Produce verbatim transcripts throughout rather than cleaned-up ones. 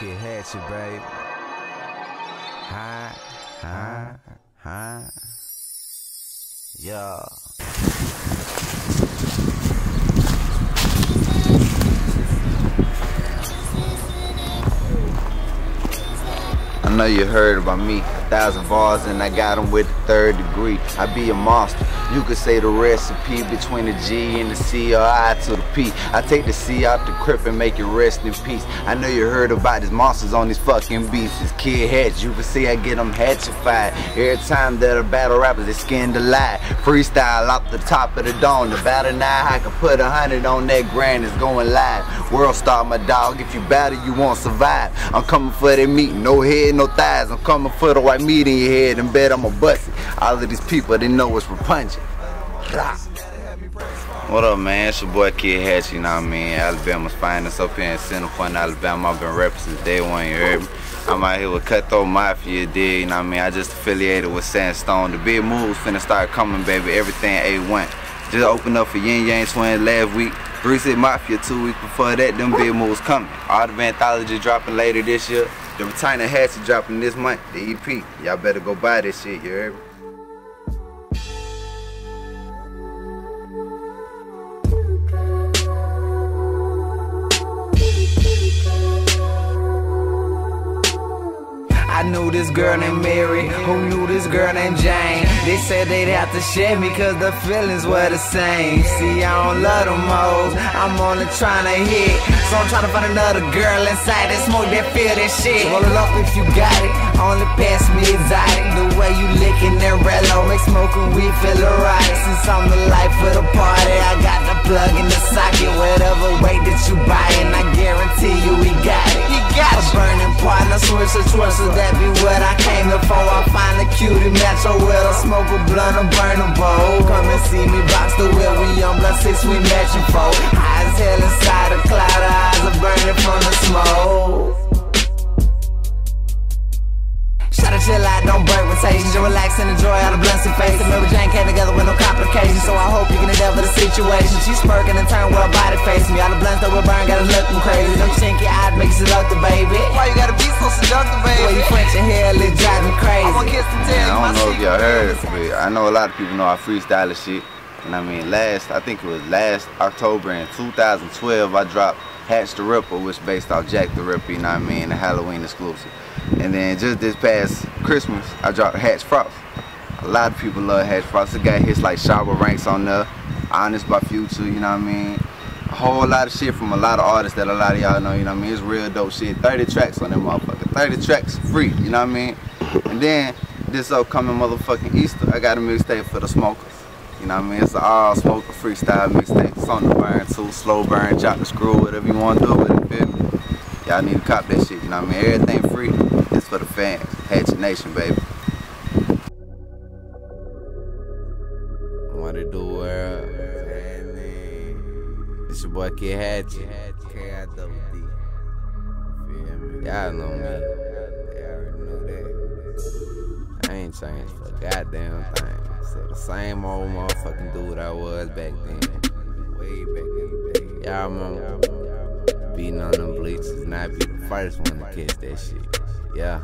Kidd Hatchet, babe. Hi, hi, hi. Yeah. I know you heard about me. Thousand bars and I got them with the third degree. I be a monster. You could say the recipe between the G and the C or I to the P. I take the C out the crib and make it rest in peace. I know you heard about these monsters on these fucking beats. This Kid Hatch, you can see I get them hatchified. Every time that a battle rappers, they skin the lie. Freestyle off the top of the dome. The battle now, I can put a hundred on that grand. It's going live. World star, my dog. If you battle, you won't survive. I'm coming for that meat. No head, no thighs. I'm coming for the white meat in your head and bet I'ma bust it. All of these people, they know it's repugnant. What up, man? It's your boy Kid Hatch, you know what I mean? Alabama's finest up here in Center Point, Alabama. I've been repping since day one, you heard me? I'm out here with Cutthroat Mafia, dig, you know what I mean? I just affiliated with Sandstone. The big moves finna start coming, baby. Everything A one. Just opened up for Yin Yang Swing last week. Three-six Mafia two weeks before that. Them big moves coming. All the anthology dropping later this year. The Return of Hatchet dropping this month. The E P. Y'all better go buy this shit, you heard me? I knew this girl named Mary, who knew this girl named Jane. They said they'd have to share me cause the feelings were the same. See, I don't love them hoes, I'm only tryna hit. So I'm tryna find another girl inside that smoke, that feel, that shit. Roll it up if you got it, only pass me exotic. The way you licking that rello make smoking weed feel erotic. Since I'm the life of the party, I got the plug in the socket. Whatever weight that you buy and I guarantee you we got it. You got it. A burning partner, switch and twisted. That be what I came here for. I find a cutie match or will I smoke a blunt or burn a bowl. Come and see me box the wheel. We on block six, we matching four. High as hell inside a cloud, our eyes are burning from the smoke. Shut a chill out, don't break rotations. Just relax and enjoy all the blunts and faces. Remember Jane came together with no complications. So I hope you can endeavor the situation. She's smirking and turn with her body facing me. All the blunts that we burn got us looking crazy. Them chinky eyes make you look the baby. Why you gotta be so seductive, baby? When you French and hair, it drives me crazy. I'm kiss and tell I don't know if y'all heard, but I know a lot of people know I freestyle and shit. And I mean, last, I think it was last October in two thousand twelve, I dropped Hatch the Ripper, which based off Jack the Ripper, you know what I mean, the Halloween exclusive. And then just this past Christmas, I dropped Hatch Frost. A lot of people love Hatch Frost. It got hits like Shower Ranks on there, Honest by Future, you know what I mean. A whole lot of shit from a lot of artists that a lot of y'all know, you know what I mean. It's real dope shit. thirty tracks on that motherfucker. thirty tracks free, you know what I mean. And then this upcoming motherfucking Easter, I got a mixtape for the smokers. You know what I mean? It's an all smoker freestyle mixtape. It's on the burn too, slow burn, chop the screw, whatever you want to do with it, feel me? Y'all need to cop that shit, you know what I mean? Everything free, it's for the fans. Hatchy Nation, baby. What it do, world? It's your boy Kid Hatchet. K I D D. Y'all know me. Y'all already know that. I ain't changed for a goddamn thing. So the same old motherfucking dude I was back then. Way back in the day. Y'all remember beating on them bleachers, not be the first one to catch that shit. Yeah.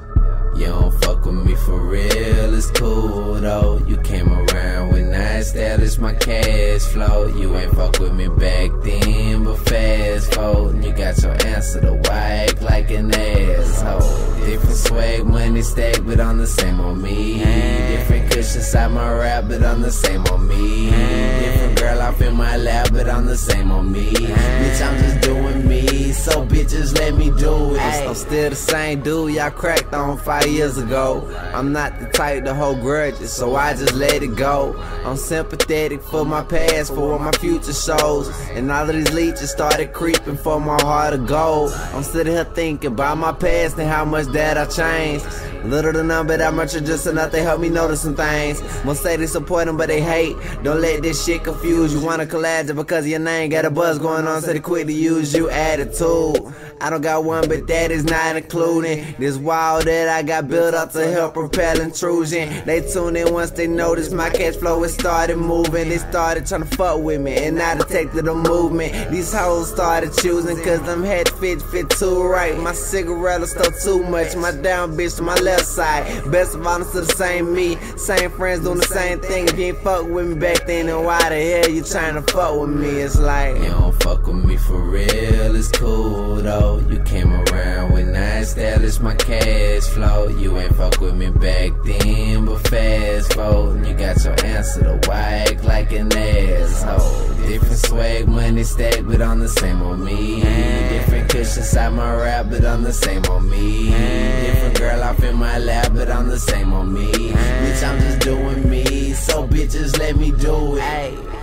You don't fuck with me for real, it's cool though. You came around with nice style, it's my cash flow. You ain't fuck with me back then, but fast forward. You got your answer to why act like an asshole. Different swag, money stack, but I'm the same on me. Different cushions out my rap, but I'm the same on me. Different girl off in my lap, but I'm the same on me. Bitch, I'm just doing me, so bitches let me do it. I'm still the same dude, y'all cracked on five years ago. I'm not the type to hold grudges, so I just let it go. I'm sympathetic for my past, for what my future shows. And all of these leeches started creeping for my heart of gold. I'm sitting here thinking about my past and how much that I changed. Little to none, but I much are just enough to help me notice some things. Most say they support them, but they hate. Don't let this shit confuse you. Wanna collab because your name got a buzz going on, so they quick to use you attitude. I don't got one, but that is not including this wall that I got built up to help repel intrusion. They tune in once they notice my cash flow, it started moving. They started trying to fuck with me, and I detected a movement. These hoes started choosing, cause them head fit fit too right. My cigarette stuck too much, my down bitch to my left side. Best of all, I'm still the same me, same friends doing the same thing. If you ain't fuck with me back then, then why the hell you trying to fuck with me? It's like, you don't fuck with me for real, it's cool though. You came around when I established my cash flow. You ain't fuck with me back then, but fast forward, you got your answer to why act like an asshole. Different swag, money stack, but I'm the same on me. Different cushion side my rap, but I'm the same on me. Different girl off in my lap, but I'm the same on me. Bitch, I'm just doing me, so bitches let me do it.